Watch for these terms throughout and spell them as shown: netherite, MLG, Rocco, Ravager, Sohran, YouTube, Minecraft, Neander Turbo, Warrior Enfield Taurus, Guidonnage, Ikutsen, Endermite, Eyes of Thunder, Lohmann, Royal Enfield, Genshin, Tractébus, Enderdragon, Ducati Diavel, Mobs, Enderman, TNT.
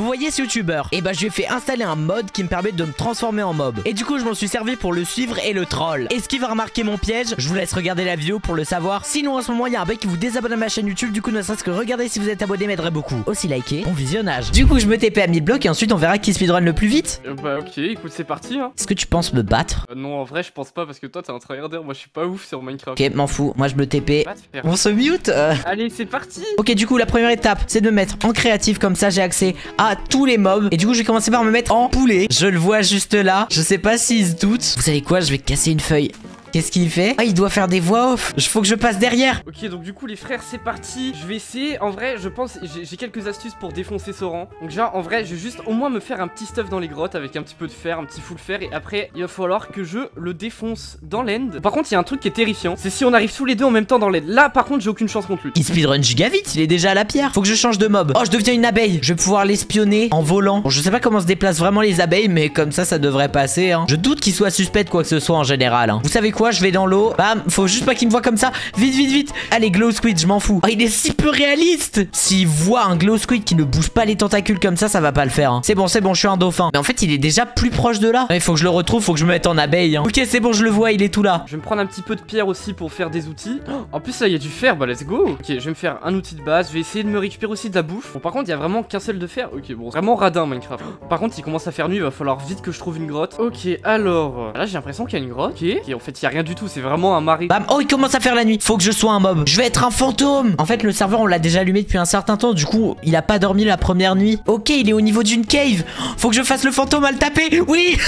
Vous voyez ce youtubeur? Et bah je lui ai fait installer un mod qui me permet de me transformer en mob. Et du coup je m'en suis servi pour le suivre et le troll. Est-ce qu'il va remarquer mon piège? Je vous laisse regarder la vidéo pour le savoir. Sinon en ce moment il y a un mec qui vous désabonne à ma chaîne YouTube. Du coup ne serait-ce que regarder si vous êtes abonné m'aiderait beaucoup. Aussi liker. Bon visionnage. Du coup je me TP à 1000 blocs et ensuite on verra qui speedrun le plus vite. Bah ok, écoute c'est parti hein. Est-ce que tu penses me battre? Non en vrai je pense pas parce que toi t'es un tryharder, moi je suis pas ouf sur Minecraft. Ok m'en fous, moi je me TP. On se mute Allez c'est parti. Ok du coup la première étape c'est de me mettre en créatif, comme ça j'ai accès à tous les mobs. Et du coup je vais commencer par me mettre en poulet. Je le vois juste là. Je sais pas s'il se doute. Vous savez quoi, je vais casser une feuille. Qu'est-ce qu'il fait? Ah il doit faire des voix off. Faut que je passe derrière. Ok donc du coup les frères c'est parti. Je vais essayer. En vrai je pense j'ai quelques astuces pour défoncer Sohran. Donc genre en vrai je vais juste au moins me faire un petit stuff dans les grottes avec un petit peu de fer, un petit full fer. Et après il va falloir que je le défonce dans l'end. Par contre il y a un truc qui est terrifiant, c'est si on arrive tous les deux en même temps dans l'end. Là par contre j'ai aucune chance contre lui. Il speedrun giga vite, il est déjà à la pierre. Faut que je change de mob. Oh je deviens une abeille. Je vais pouvoir l'espionner en volant. Bon, je sais pas comment se déplacent vraiment les abeilles, mais comme ça ça devrait passer hein. Je doute qu'il soit suspect de quoi que ce soit en général hein. Vous savez quoi, je vais dans l'eau. Bam, faut juste pas qu'il me voit comme ça. Vite, vite, vite. Allez, glow squid, je m'en fous. Oh, il est si peu réaliste. S'il voit un glow squid qui ne bouge pas les tentacules comme ça va pas le faire hein. C'est bon, je suis un dauphin. Mais en fait, il est déjà plus proche de là. Il faut que je le retrouve, faut que je me mette en abeille hein. Ok, c'est bon, je le vois, il est tout là. Je vais me prendre un petit peu de pierre aussi pour faire des outils. Oh, en plus, là, il y a du fer, bah let's go. Ok, je vais me faire un outil de base. Je vais essayer de me récupérer aussi de la bouffe. Bon, par contre, il y a vraiment qu'un seul de fer. Ok, bon, vraiment radin Minecraft. Par contre, il commence à faire nuit, il va falloir vite que je trouve une grotte. Ok, alors. Là, j'ai l'impression qu'il y a une grotte. Ok, en fait, y a rien du tout, c'est vraiment un mari. Bam, oh il commence à faire la nuit. Faut que je sois un mob. Je vais être un fantôme. En fait le serveur on l'a déjà allumé depuis un certain temps. Du coup il a pas dormi la première nuit. Ok il est au niveau d'une cave. Faut que je fasse le fantôme à le taper. Oui.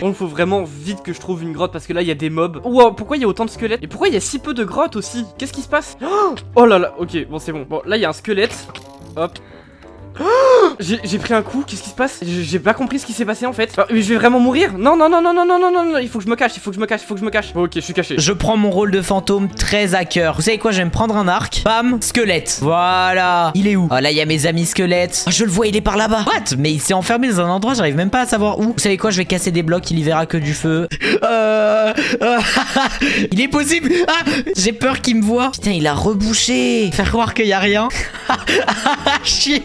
Bon faut vraiment vite que je trouve une grotte parce que là il y a des mobs. Wow, pourquoi il y a autant de squelettes? Et pourquoi il y a si peu de grottes aussi? Qu'est-ce qui se passe? Oh là là. Ok bon c'est bon. Bon là il y a un squelette. Hop. J'ai pris un coup, qu'est-ce qui se passe? J'ai pas compris ce qui s'est passé en fait. Ah, mais je vais vraiment mourir? Non, non, non, non, non, non, non, non, non, il faut que je me cache, il faut que je me cache, il faut que je me cache. Bon, ok, je suis caché. Je prends mon rôle de fantôme très à cœur. Vous savez quoi, je vais me prendre un arc. Bam, squelette. Voilà. Il est où? Ah, là, il y a mes amis squelettes. Ah, je le vois, il est par là-bas. What? Mais il s'est enfermé dans un endroit, j'arrive même pas à savoir où. Vous savez quoi, je vais casser des blocs, il y verra que du feu. Il est possible. Ah, j'ai peur qu'il me voit. Putain, il a rebouché. Faire croire qu'il y a rien. Chier.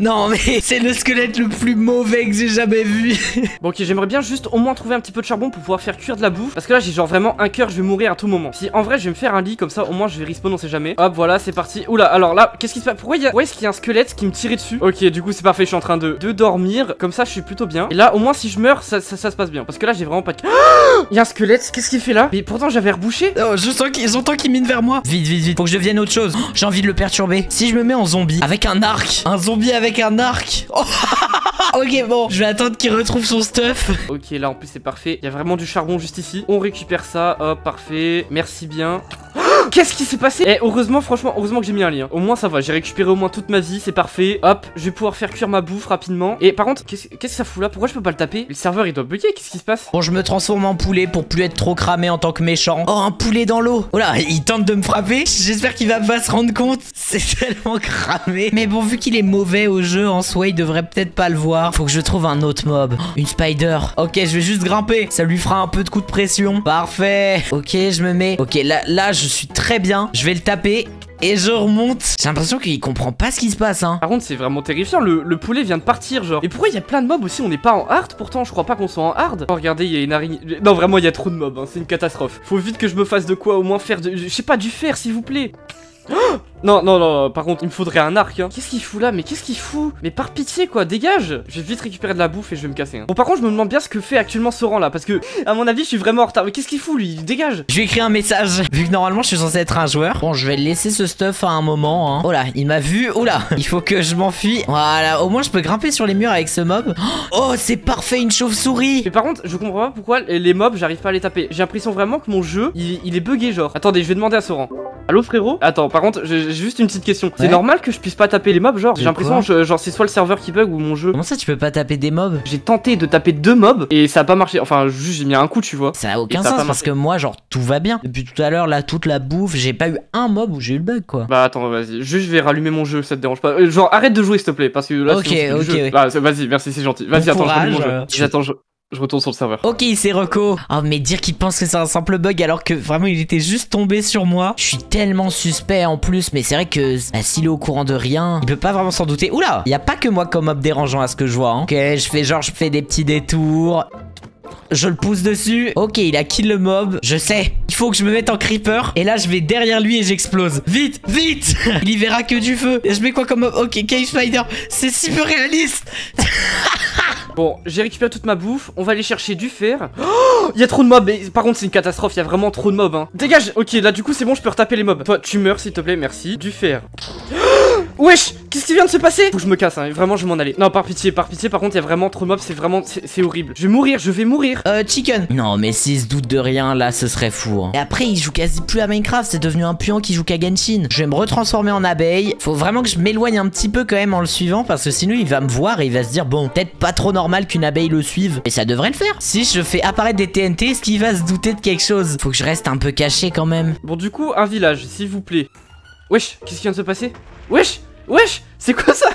Non mais c'est le squelette le plus mauvais que j'ai jamais vu. Bon ok j'aimerais bien juste au moins trouver un petit peu de charbon pour pouvoir faire cuire de la bouffe. Parce que là j'ai genre vraiment un cœur, je vais mourir à tout moment. Si en vrai je vais me faire un lit comme ça au moins je vais respawn, on sait jamais. Hop voilà c'est parti. Oula alors là qu'est-ce qui se passe? Pourquoi est-ce qu'il y a un squelette qui me tirait dessus? Ok du coup c'est parfait, je suis en train de dormir. Comme ça je suis plutôt bien. Et là au moins si je meurs ça se passe bien. Parce que là j'ai vraiment pas de... Il y a un squelette, qu'est-ce qu'il fait là? Mais pourtant j'avais rebouché. Oh, je sens qu'ils minent vers moi. Vite vite vite, faut que je devienne autre chose. Oh, j'ai envie de le perturber. Si je me mets en zombie avec un arc. Un zombie avec un arc. Oh. Ok bon, je vais attendre qu'il retrouve son stuff. Ok là en plus c'est parfait, il y a vraiment du charbon juste ici. On récupère ça, hop parfait. Merci bien. Qu'est-ce qui s'est passé? Eh heureusement, franchement, heureusement que j'ai mis un lien. Au moins ça va, j'ai récupéré au moins toute ma vie, c'est parfait. Hop, je vais pouvoir faire cuire ma bouffe rapidement. Et par contre, qu'est-ce que ça fout là? Pourquoi je peux pas le taper? Le serveur il doit bugger, qu'est-ce qui se passe? Bon je me transforme en poulet pour plus être trop cramé en tant que méchant. Oh un poulet dans l'eau. Oh là, il tente de me frapper. J'espère qu'il va pas se rendre compte. C'est tellement cramé. Mais bon vu qu'il est mauvais au jeu en soi, il devrait peut-être pas le voir. Faut que je trouve un autre mob. Oh, une spider. Ok, je vais juste grimper. Ça lui fera un peu de coup de pression. Parfait. Ok, je me mets. Ok, là je suis très bien, je vais le taper. Et je remonte. J'ai l'impression qu'il comprend pas ce qui se passe hein. Par contre c'est vraiment terrifiant, le poulet vient de partir genre. Et pourquoi il y a plein de mobs aussi? On n'est pas en hard pourtant, je crois pas qu'on soit en hard. Oh regardez il y a une araignée. Non vraiment il y a trop de mobs hein. C'est une catastrophe. Faut vite que je me fasse de quoi au moins faire de... Je sais pas, du fer s'il vous plaît. Oh non, non, non, par contre, il me faudrait un arc, hein. Qu'est-ce qu'il fout là? Mais qu'est-ce qu'il fout? Mais par pitié, quoi, dégage! Je vais vite récupérer de la bouffe et je vais me casser. Hein. Bon, par contre, je me demande bien ce que fait actuellement Sohran là, parce que, à mon avis, je suis vraiment en retard. Mais qu'est-ce qu'il fout, lui? Dégage! Je lui ai écrit un message, vu que normalement, je suis censé être un joueur. Bon, je vais laisser ce stuff à un moment, hein. Oh là, il m'a vu. Oh là, il faut que je m'enfuis. Voilà, au moins, je peux grimper sur les murs avec ce mob. Oh, c'est parfait, une chauve-souris! Mais par contre, je comprends pas pourquoi les mobs, j'arrive pas à les taper. J'ai l'impression vraiment que mon jeu, il est bugué, genre. Attendez, je vais demander à Sohran. Allô, frérot? Attends, par contre, j'ai juste une petite question. Ouais. C'est normal que je puisse pas taper les mobs, genre? J'ai l'impression, genre, c'est soit le serveur qui bug ou mon jeu. Comment ça, tu peux pas taper des mobs? J'ai tenté de taper 2 mobs et ça a pas marché. Enfin, juste, j'ai mis un coup, tu vois. Ça a aucun sens parce que moi, genre, tout va bien. Depuis tout à l'heure, là, toute la bouffe, j'ai pas eu un mob où j'ai eu le bug, quoi. Bah, attends, vas-y. Juste, je vais rallumer mon jeu, ça te dérange pas. Genre, arrête de jouer, s'il te plaît, parce que là, c'est. Ok, ok. Vas-y, merci, c'est gentil. Vas-y, attends, je rallume mon jeu. J'attends, Je retourne sur le serveur. Ok, c'est Rocco. Oh, mais dire qu'il pense que c'est un simple bug alors que vraiment il était juste tombé sur moi. Je suis tellement suspect en plus, mais c'est vrai que bah, s'il est au courant de rien, il peut pas vraiment s'en douter. Oula, il n'y a pas que moi comme mob dérangeant à ce que je vois. Hein. Ok, je fais des petits détours. Je le pousse dessus. Ok, il a kill le mob. Je sais. Il faut que je me mette en creeper. Et là, je vais derrière lui et j'explose. Vite, vite. Il y verra que du feu. Et je mets quoi comme mob? Ok, Cave Spider. C'est si peu réaliste. Bon, j'ai récupéré toute ma bouffe, on va aller chercher du fer. Oh, il y a trop de mobs, mais par contre c'est une catastrophe, il y a vraiment trop de mobs hein. Dégage. Ok, là du coup c'est bon, je peux retaper les mobs. Toi tu meurs s'il te plaît, merci. Du fer. Oh, wesh, qu'est-ce qui vient de se passer? Faut que je me casse hein, vraiment je vais m'en aller. Non, par pitié, par contre il y a vraiment trop de mobs, c'est vraiment, c'est horrible. Je vais mourir. Chicken. Non mais s'il se doute de rien là, ce serait fou hein. Et après il joue quasi plus à Minecraft, c'est devenu un puant qui joue qu'à Genshin. Je vais me retransformer en abeille. Faut vraiment que je m'éloigne un petit peu quand même en le suivant, parce que sinon il va me voir et il va se dire bon, peut-être pas trop normal qu'une abeille le suive, et ça devrait le faire. Si je fais apparaître des TNT, est-ce qu'il va se douter de quelque chose? Faut que je reste un peu caché quand même. Bon, du coup, un village, s'il vous plaît. Wesh, qu'est-ce qui vient de se passer? Wesh, c'est quoi ça?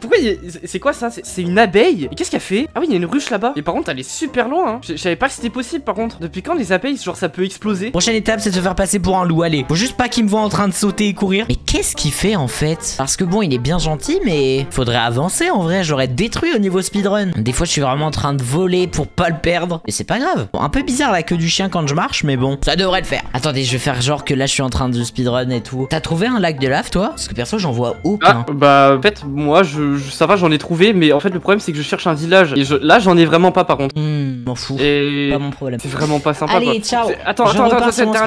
Pourquoi c'est quoi ça? C'est une abeille? Et qu'est-ce qu'elle fait? Ah oui, il y a une ruche là-bas. Et par contre, elle est super loin. Hein. Je savais pas que c'était possible par contre. Depuis quand les abeilles, genre ça peut exploser? Prochaine étape, c'est de se faire passer pour un loup. Allez, faut juste pas qu'il me voit en train de sauter et courir. Mais qu'est-ce qu'il fait en fait? Parce que bon, il est bien gentil, mais faudrait avancer en vrai. J'aurais détruit au niveau speedrun. Des fois, je suis vraiment en train de voler pour pas le perdre. Et c'est pas grave. Bon, un peu bizarre la queue du chien quand je marche, mais bon, ça devrait le faire. Attendez, je vais faire genre que là, je suis en train de speedrun et tout. T'as trouvé un lac de lave toi? Parce que perso, j'en vois. Ah, bah en fait moi ça va, j'en ai trouvé, mais en fait le problème c'est que je cherche un village et là j'en ai vraiment pas par contre. M'en fous. Et pas mon problème. C'est vraiment pas sympa. Allez, quoi. Ciao. Attends, t'as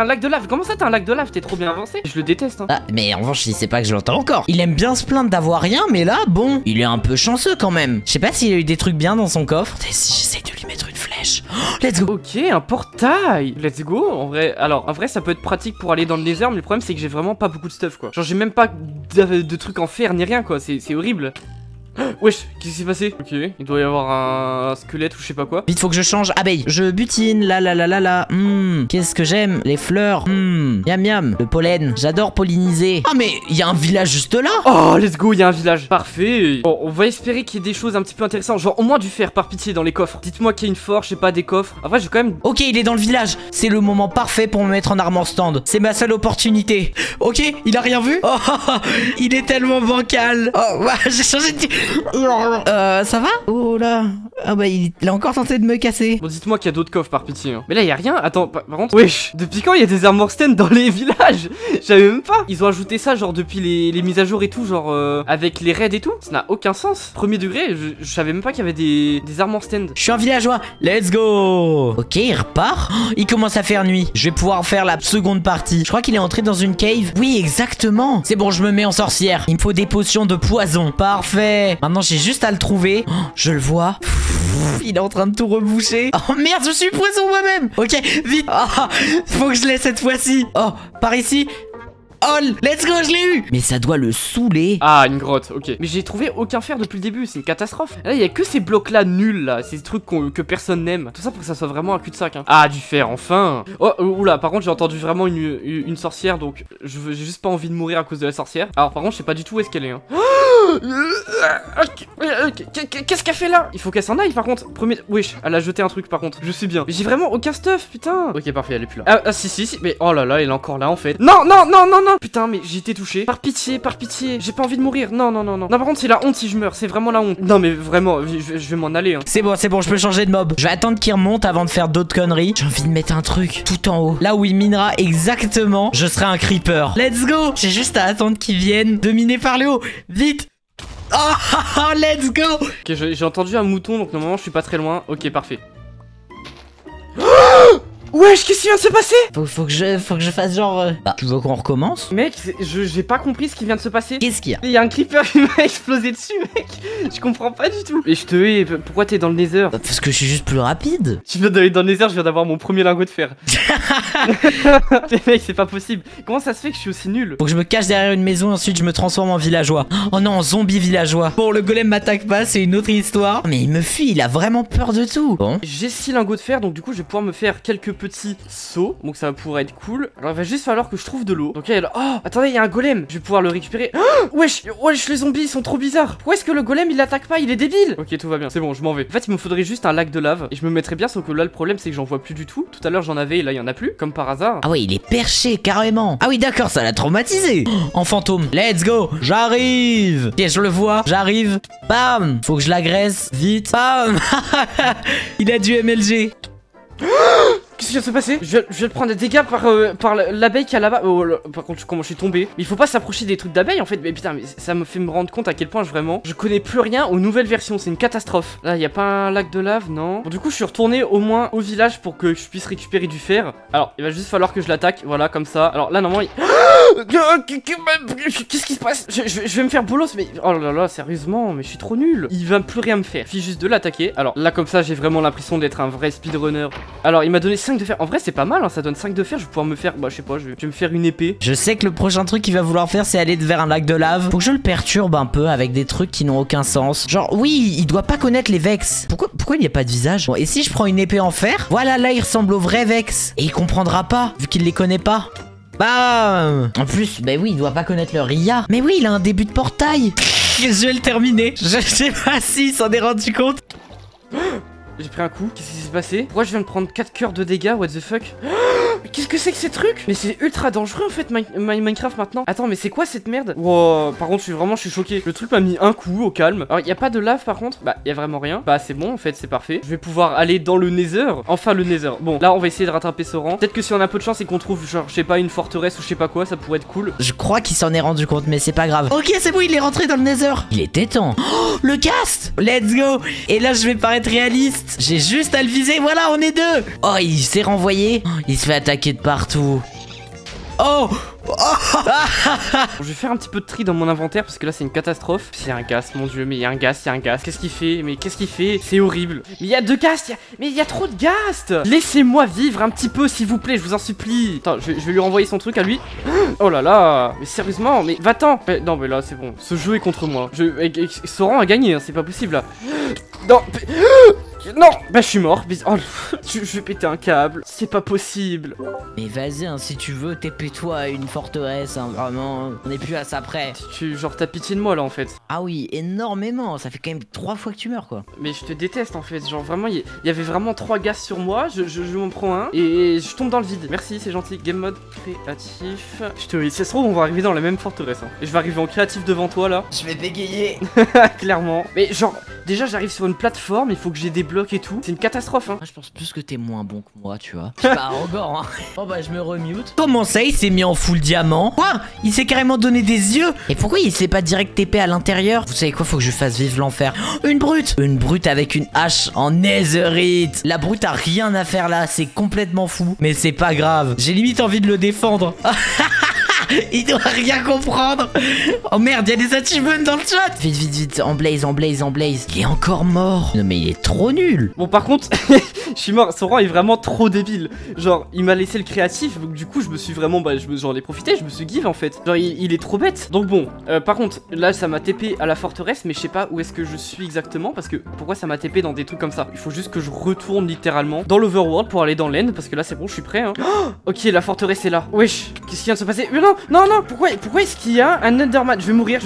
un lac de lave. Comment ça t'as un lac de lave? T'es trop bien avancé. Je le déteste. Hein. Ah, mais en revanche il sait pas que je l'entends encore. Il aime bien se plaindre d'avoir rien, mais là bon, il est un peu chanceux quand même. Je sais pas s'il a eu des trucs bien dans son coffre. Si j'essaie de lui mettre une flèche. Oh, let's go. Ok, un portail. Let's go. En vrai, ça peut être pratique pour aller dans le nether, mais le problème c'est que j'ai vraiment pas beaucoup de stuff quoi. Genre j'ai même pas de trucs en fer ni rien quoi, c'est horrible. Wesh, qu'est-ce qui s'est passé? Ok, il doit y avoir un squelette ou je sais pas quoi. Vite, faut que je change abeille. Je butine, là. Qu'est-ce que j'aime? Les fleurs. Miam miam, le pollen. J'adore polliniser. Ah, mais il y a un village juste là. Oh, let's go, il y a un village. Parfait. Bon, on va espérer qu'il y ait des choses un petit peu intéressantes. Genre au moins du fer, par pitié, dans les coffres. Dites-moi qu'il y a une forge, je sais pas, des coffres. Après, j'ai quand même. Ok, il est dans le village. C'est le moment parfait pour me mettre en armor stand. C'est ma seule opportunité. Ok, il a rien vu? Oh, il est tellement bancal. Oh, j'ai changé de. Ça va? Oh là. Ah bah il a encore tenté de me casser. Bon, dites-moi qu'il y a d'autres coffres par pitié hein. Mais là il y a rien. Attends, par contre. Wesh, depuis quand il y a des armor stands dans les villages? J'avais même pas. Ils ont ajouté ça genre depuis les mises à jour et tout. Genre avec les raids et tout. Ça n'a aucun sens. Premier degré, je savais même pas qu'il y avait des armor stands. Je suis un villageois. Let's go. Ok, il repart. Oh, il commence à faire nuit. Je vais pouvoir faire la seconde partie. Je crois qu'il est entré dans une cave. Oui exactement. C'est bon, je me mets en sorcière. Il me faut des potions de poison. Parfait. Maintenant j'ai juste à le trouver. Oh, je le vois. Il est en train de tout reboucher. Oh merde, je suis poison moi-même. Ok, vite. Oh, faut que je l'aie cette fois-ci. Oh, par ici. Oh, let's go, je l'ai eu. Mais ça doit le saouler. Ah, une grotte, ok. Mais j'ai trouvé aucun fer depuis le début, c'est une catastrophe. Là, il y a que ces blocs-là nuls, là. Ces trucs que personne n'aime. Tout ça pour que ça soit vraiment un cul-de-sac, hein. Ah, du fer, enfin. Oh, oula, par contre, j'ai entendu vraiment une sorcière, donc j'ai juste pas envie de mourir à cause de la sorcière. Alors, par contre, je sais pas du tout où est-ce qu'elle est, hein. Qu'est-ce qu'elle fait là? Il faut qu'elle s'en aille, par contre. Premier. Wesh, elle a jeté un truc, par contre. Je suis bien. Mais j'ai vraiment aucun stuff, putain. Ok, parfait, elle est plus là. Ah, si. Mais oh là là, elle est encore là, en fait. Non. Putain, mais j'ai été touché. Par pitié, j'ai pas envie de mourir. Non. Non, par contre, c'est la honte si je meurs. C'est vraiment la honte. Non, mais vraiment, je vais m'en aller. Hein. C'est bon, je peux changer de mob. Je vais attendre qu'il remonte avant de faire d'autres conneries. J'ai envie de mettre un truc tout en haut. Là où il minera exactement, je serai un creeper. Let's go. J'ai juste à attendre qu'il vienne de miner par le haut. Vite. Oh, let's go. Ok, j'ai entendu un mouton, donc normalement, je suis pas très loin. Ok, parfait. Wesh, qu'est-ce qui vient de se passer? Faut que je fasse genre... Bah, tu veux qu'on recommence? Mec, j'ai pas compris ce qui vient de se passer. Qu'est-ce qu'il y a? Il y a un creeper qui m'a explosé dessus, mec. Je comprends pas du tout. Et je te hais, pourquoi t'es dans le nether? Bah, parce que je suis juste plus rapide. Tu viens d'aller dans le nether, je viens d'avoir mon premier lingot de fer. Mec, c'est pas possible. Comment ça se fait que je suis aussi nul? Faut que je me cache derrière une maison, ensuite je me transforme en villageois. Oh non, en zombie villageois. Bon, le golem m'attaque pas, c'est une autre histoire. Mais il me fuit, il a vraiment peur de tout. Bon. J'ai 6 lingots de fer, donc du coup je vais pouvoir me faire quelques petit seau, donc ça pourrait être cool. Alors il va juste falloir que je trouve de l'eau. Donc là, il y a... Oh, attendez, il y a un golem. Je vais pouvoir le récupérer. Oh, wesh, les zombies ils sont trop bizarres. Pourquoi est-ce que le golem il attaque pas? Il est débile. Ok, tout va bien, c'est bon, je m'en vais. En fait, il me faudrait juste un lac de lave et je me mettrais bien, sauf que là le problème c'est que j'en vois plus du tout. Tout à l'heure j'en avais et là il y en a plus, comme par hasard. Ah oui, il est perché carrément. Ah oui, d'accord, ça l'a traumatisé. En fantôme, let's go, j'arrive. Ok, je le vois, j'arrive. Bam, faut que je l'agresse vite. Bam. Il a du MLG. Qu'est-ce qui vient de se passer? Je vais prendre des dégâts par l'abeille qui a là-bas. Oh, là, par contre, comment je suis tombé. Mais il faut pas s'approcher des trucs d'abeille en fait. Mais putain, mais ça me fait me rendre compte à quel point je connais plus rien aux nouvelles versions. C'est une catastrophe. Là, il y a pas un lac de lave, non? Bon, du coup, je suis retourné au moins au village pour que je puisse récupérer du fer. Alors, il va juste falloir que je l'attaque. Voilà, comme ça. Alors là, normalement, qu'est-ce qui se passe? Je vais me faire bolos, mais oh là là, sérieusement, mais je suis trop nul. Il va plus rien me faire. Il suffit juste de l'attaquer. Alors là, comme ça, j'ai vraiment l'impression d'être un vrai speedrunner. Alors, il m'a donné 5 de fer. En vrai, c'est pas mal, hein, ça donne 5 de fer. Je vais pouvoir me faire, bah, je sais pas, je vais me faire une épée. Je sais que le prochain truc qu'il va vouloir faire, c'est aller vers un lac de lave. Faut que je le perturbe un peu avec des trucs qui n'ont aucun sens. Genre, oui, il doit pas connaître les Vex. Pourquoi il n'y a pas de visage? Bon, et si je prends une épée en fer? Voilà, là, il ressemble au vrai Vex. Et il comprendra pas, vu qu'il les connaît pas. Bam! En plus, bah oui, il doit pas connaître le Ria. Mais oui, il a un début de portail. Je vais le terminer. Je sais pas s'il s'en est rendu compte. J'ai pris un coup, qu'est-ce qui s'est passé? Pourquoi je viens de prendre 4 cœurs de dégâts? What the fuck? Qu'est-ce que c'est que ces trucs? Mais c'est ultra dangereux en fait Minecraft maintenant. Attends, mais c'est quoi cette merde? Wow, par contre je suis choqué. Le truc m'a mis un coup au calme. Alors il n'y a pas de lave par contre. Bah il n'y a vraiment rien. Bah c'est bon en fait, c'est parfait. Je vais pouvoir aller dans le Nether. Enfin le Nether. Bon là on va essayer de rattraper Sohran. Peut-être que si on a un peu de chance et qu'on trouve genre je sais pas une forteresse ou je sais pas quoi, ça pourrait être cool. Je crois qu'il s'en est rendu compte mais c'est pas grave. Ok c'est bon, il est rentré dans le Nether. Il était temps. Oh, le cast. Let's go. Et là je vais paraître réaliste. J'ai juste à le viser. Voilà on est deux. Oh il s'est renvoyé. Il se fait attaquer de partout. Oh, oh. Je vais faire un petit peu de tri dans mon inventaire parce que là c'est une catastrophe. C'est un ghast, mon dieu, mais il y a un ghast, Qu'est-ce qu'il fait? Mais qu'est-ce qu'il fait? C'est horrible. Mais il y a deux ghast, mais il y a trop de ghast. Laissez-moi vivre un petit peu s'il vous plaît, je vous en supplie. Attends, je vais lui renvoyer son truc à lui. Oh là là, mais sérieusement, mais va-t'en. Non mais là c'est bon, ce jeu est contre moi. Sohran a gagné, hein, c'est pas possible là. Non, non, bah je suis mort. Oh, je vais péter un câble. C'est pas possible. Mais vas-y, hein, si tu veux, t'épée-toi à une forteresse. Hein, vraiment, on est plus à ça près. Genre, t'as pitié de moi là en fait. Ah oui, énormément. Ça fait quand même 3 fois que tu meurs quoi. Mais je te déteste en fait. Genre, vraiment, il y avait vraiment 3 gars sur moi. Je m'en prends un et je tombe dans le vide. Merci, c'est gentil. Game mode créatif. Je te dis, ça se trouve, on va arriver dans la même forteresse. Hein. Et je vais arriver en créatif devant toi là. Je vais bégayer. Clairement. Mais genre, déjà, j'arrive sur une plateforme. Il faut que j'ai des blocs et tout, c'est une catastrophe hein. Je pense plus que t'es moins bon que moi, tu vois. Je suis pas arrogant hein. Oh bah je me remute. Comment ça il s'est mis en full diamant? Quoi? Il s'est carrément donné des yeux. Et pourquoi il s'est pas direct TP à l'intérieur? Vous savez quoi, faut que je fasse vivre l'enfer. Oh, une brute! Une brute avec une hache en netherite. La brute a rien à faire là, c'est complètement fou. Mais c'est pas grave, j'ai limite envie de le défendre. Il doit rien comprendre. Oh merde, il y a des achievements dans le chat. Vite, vite, vite, en blaze. Il est encore mort. Non mais il est trop nul. Bon par contre, je suis mort. Sohran est vraiment trop débile. Genre, il m'a laissé le créatif. Donc du coup, je me suis vraiment, j'en ai profité. Je me suis give en fait. Genre, il est trop bête. Donc bon, par contre, là, ça m'a TP à la forteresse. Mais je sais pas où est-ce que je suis exactement. Parce que pourquoi ça m'a TP dans des trucs comme ça? Il faut juste que je retourne littéralement dans l'overworld pour aller dans l'end. Parce que là, c'est bon, je suis prêt. Hein. Oh ok, la forteresse est là. Wesh, qu'est-ce qui vient de se passer? Mais non. Non, pourquoi est-ce qu'il y a un Enderman? Je vais mourir.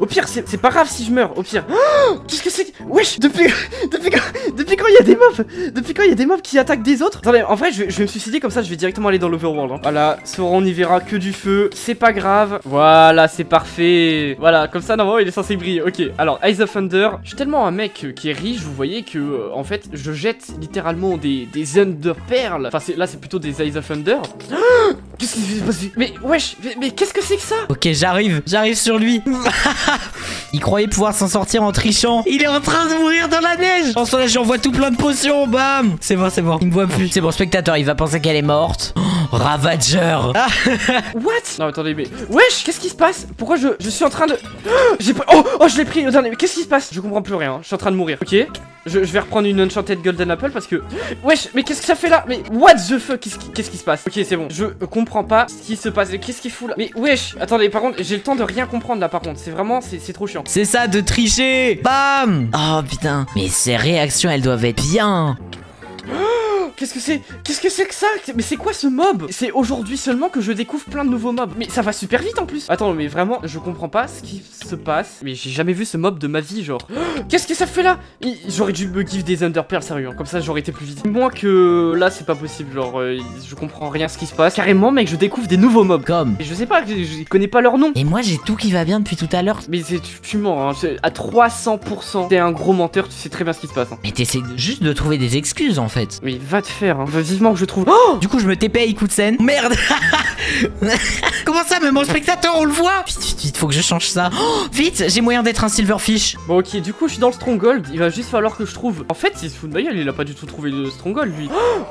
Au pire, c'est pas grave si je meurs, au pire. Oh, qu'est-ce que c'est? Wesh, depuis quand il y a des mobs? Depuis quand il y a des mobs qui attaquent des autres? Attendez, en vrai, je vais me suicider comme ça, je vais directement aller dans l'overworld. Hein. Voilà, Sohran, on y verra que du feu, c'est pas grave. Voilà, c'est parfait. Voilà, comme ça, normalement, il est censé briller. Ok, alors, Eyes of Thunder. Je suis tellement un mec qui est riche, vous voyez que, en fait, je jette littéralement des Enderperles. Enfin, là, c'est plutôt des Eyes of Thunder. Oh, qu'est-ce qui s'est passé? Mais wesh, mais qu'est-ce que c'est que ça? Ok, j'arrive sur lui. Il croyait pouvoir s'en sortir en trichant. Il est en train de mourir dans la neige. En ce moment, j'envoie tout plein de potions. Bam. C'est bon. Il me voit plus. C'est bon, spectateur, il va penser qu'elle est morte. Oh, Ravager. Ah. What? Non, attendez, mais wesh, qu'est-ce qui se passe? Pourquoi je suis en train de... Oh, je l'ai pris au dernier. Mais qu'est-ce qui se passe? Je comprends plus rien. Je suis en train de mourir. Ok. Je vais reprendre une Enchanted Golden Apple parce que... Wesh, mais qu'est-ce que ça fait là? Mais what the fuck? Qu'est-ce qui se passe? Ok, c'est bon. Je comprends pas ce qui se passe. Qu'est-ce qu'il fout là? Mais wesh, attendez, par contre, j'ai le temps de rien comprendre là, par contre. C'est vraiment, c'est trop chiant. C'est ça de tricher! Bam! Oh putain, mais ces réactions, elles doivent être bien. Qu'est-ce que c'est? Qu'est-ce que c'est que ça? Mais c'est quoi ce mob? C'est aujourd'hui seulement que je découvre plein de nouveaux mobs. Mais ça va super vite en plus. Attends, mais vraiment, je comprends pas ce qui se passe. Mais j'ai jamais vu ce mob de ma vie, genre. Qu'est-ce que ça fait là? J'aurais dû me give des Enderpearls, sérieux, hein. Comme ça j'aurais été plus vite. Moins que là, c'est pas possible, genre, je comprends rien ce qui se passe. Carrément, mec, je découvre des nouveaux mobs. Comme. Et je sais pas, je connais pas leur nom. Et moi, j'ai tout qui va bien depuis tout à l'heure. Mais tu mens, hein, à 300%. T'es un gros menteur, tu sais très bien ce qui se passe. Hein. Mais t'essayes juste de trouver des excuses en fait. Oui, va te faire, hein. Vivement que je trouve. Oh, du coup, je me TP à Ikutsen. Merde. Comment ça, même en spectateur, on le voit. Vite, faut que je change ça. Oh, vite, j'ai moyen d'être un silverfish. Bon, ok, du coup, je suis dans le stronghold. Il va juste falloir que je trouve. En fait, il se fout de ma gueule, il a pas du tout trouvé le stronghold lui. Oh,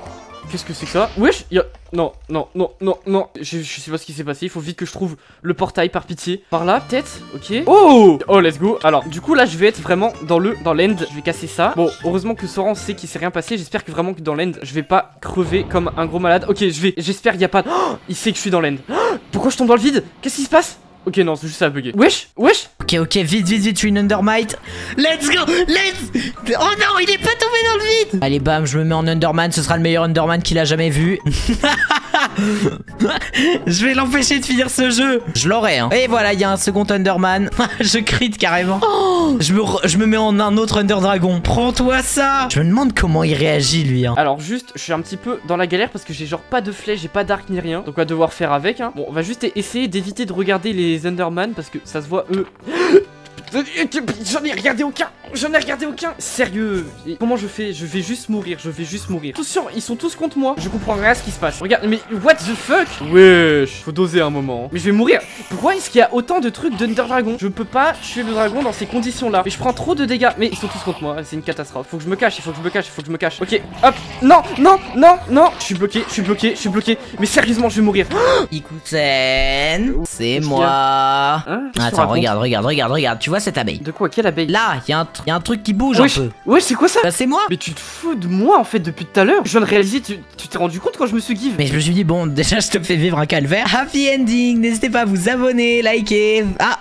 qu'est-ce que c'est que ça? Wesh, y'a... Non, non, non, non, non. Je sais pas ce qui s'est passé. Il faut vite que je trouve le portail par pitié. Par là, peut-être. Ok. Oh, oh, let's go. Alors, du coup, là, je vais être vraiment dans l'end. Je vais casser ça. Bon, heureusement que Sohran sait qu'il s'est rien passé. J'espère que vraiment que dans l'end, je vais pas crever comme un gros malade. Ok, je vais. J'espère qu'il y a pas. Oh, il sait que je suis dans l'end. Oh, pourquoi je tombe dans le vide? Qu'est-ce qui se passe? Ok, non, c'est juste ça a bugué. Wesh, wesh. Ok, ok, vite, vite, vite, je suis une Endermite. Let's go, let's. Oh non, il est pas tombé dans le vide. Allez, bam, je me mets en Enderman. Ce sera le meilleur Enderman qu'il a jamais vu. Je vais l'empêcher de finir ce jeu. Je l'aurai, hein. Et voilà, il y a un second Enderman. Je crite carrément. Oh, je me mets en un autre Enderdragon. Prends-toi ça. Je me demande comment il réagit, lui, hein. Alors, juste, je suis un petit peu dans la galère parce que j'ai genre pas de flèche, j'ai pas d'arc ni rien. Donc, on va devoir faire avec, hein. Bon, on va juste essayer d'éviter de regarder les. Les Enderman parce que ça se voit eux. J'en ai regardé aucun. J'en ai regardé aucun. Sérieux. Et comment je fais? Je vais juste mourir. Je vais juste mourir. Tout sûr, ils sont tous contre moi. Je comprends rien à ce qui se passe. Regarde, mais what the fuck? Wesh. Faut doser un moment. Mais je vais mourir. Pourquoi est-ce qu'il y a autant de trucs d'Enderdragon? Je peux pas tuer le dragon dans ces conditions-là. Mais je prends trop de dégâts. Mais ils sont tous contre moi. C'est une catastrophe. Faut que je me cache. Il faut que je me cache. Il faut que je me cache. Ok. Hop. Non, non, non, non. Je suis bloqué. Je suis bloqué. Je suis bloqué. Mais sérieusement, je vais mourir. Ikutsen. C'est moi. Hein? Attends, regarde, regarde, regarde, regarde. Tu vois cette abeille? De quoi? Quelle abeille? Là, il y a un truc qui bouge, wesh, un peu. Ouais, c'est quoi ça? Bah, c'est moi. Mais tu te fous de moi en fait depuis tout à l'heure. Je viens de réaliser, tu t'es rendu compte quand je me suis give. Mais je me suis dit, bon, déjà, je te fais vivre un calvaire. Happy ending. N'hésitez pas à vous abonner, liker. Ah,